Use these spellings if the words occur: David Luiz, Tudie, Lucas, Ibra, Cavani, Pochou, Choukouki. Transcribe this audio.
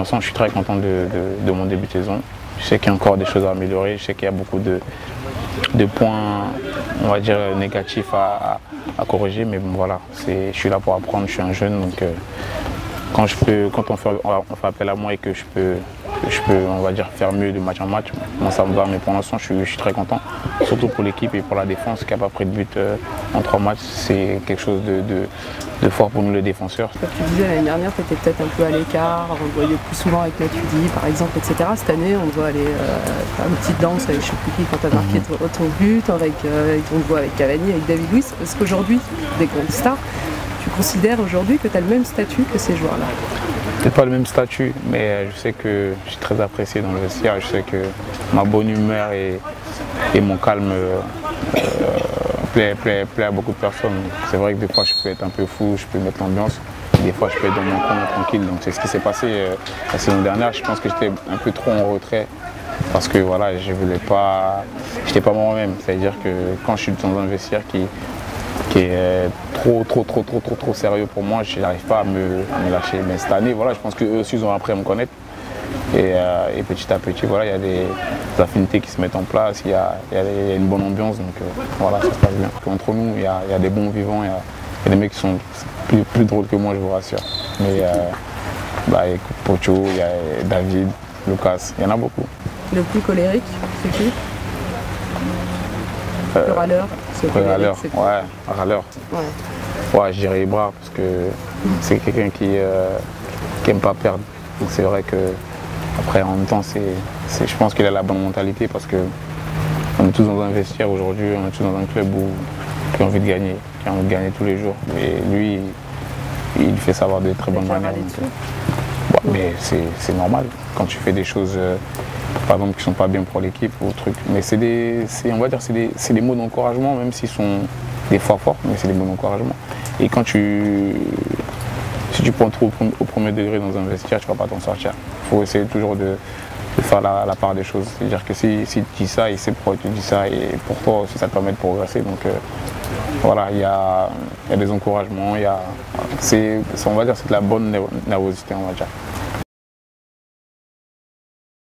l'ensemble, je suis très content de mon début de saison. Je sais qu'il y a encore des choses à améliorer, je sais qu'il y a beaucoup de points, on va dire, négatifs à corriger, mais bon voilà, je suis là pour apprendre, je suis un jeune, donc quand on fait appel à moi et que je peux, on va dire, faire mieux de match en match, bon, ça me va, mais pour l'instant je suis très content, surtout pour l'équipe et pour la défense qui n'a pas pris de but en 3 matchs, c'est quelque chose de fort pour nous les défenseurs. Comme tu disais l'année dernière, tu étais peut-être un peu à l'écart, on le voyait plus souvent avec la Tudie par exemple, etc. Cette année, on voit aller faire une petite danse avec Choukouki quand tu as marqué ton but, on le voit avec Cavani, avec David Luiz, parce qu'aujourd'hui, des grandes stars, tu considères aujourd'hui que tu as le même statut que ces joueurs-là? Peut-être pas le même statut, mais je sais que je suis très apprécié dans le vestiaire. Je sais que ma bonne humeur et mon calme plaît à beaucoup de personnes. C'est vrai que des fois je peux être un peu fou, je peux mettre l'ambiance. Des fois je peux être dans mon coin tranquille. Donc c'est ce qui s'est passé la saison dernière. Je pense que j'étais un peu trop en retrait. Parce que voilà, je voulais pas. J'étais pas moi-même. C'est-à-dire que quand je suis dans un vestiaire qui est trop sérieux pour moi, je n'arrive pas à me lâcher. Mais cette année, voilà, je pense qu'eux aussi ils ont appris à me connaître. Et petit à petit, voilà, il y a des affinités qui se mettent en place, il y a une bonne ambiance, donc voilà, ça se passe bien. Entre nous, il y a des bons vivants, il y a des mecs qui sont plus drôles que moi, je vous rassure. Mais il y a Pochou, il y a David, Lucas, il y en a beaucoup. Le plus colérique, c'est qui ? Le râleur, ouais, je dirais Ibra, parce que c'est quelqu'un qui n'aime pas perdre. Donc c'est vrai que après en même temps, je pense qu'il a la bonne mentalité, parce que on est tous dans un vestiaire aujourd'hui, on est tous dans un club où qui a envie de gagner, tous les jours. Mais lui, il fait savoir de très bonnes manières. Ouais, mais c'est normal quand tu fais des choses. Par exemple, qui ne sont pas bien pour l'équipe ou truc. Mais on va dire, c'est des mots d'encouragement, même s'ils sont des fois forts, mais c'est des mots d'encouragement. Et quand si tu prends trop au premier degré dans un vestiaire, tu ne vas pas t'en sortir. Il faut essayer toujours de faire la part des choses. C'est-à-dire que si tu dis ça, il sait pourquoi tu dis ça, et pour toi aussi, ça te permet de progresser. Donc voilà, il y a des encouragements, on va dire, c'est de la bonne nervosité, on va dire.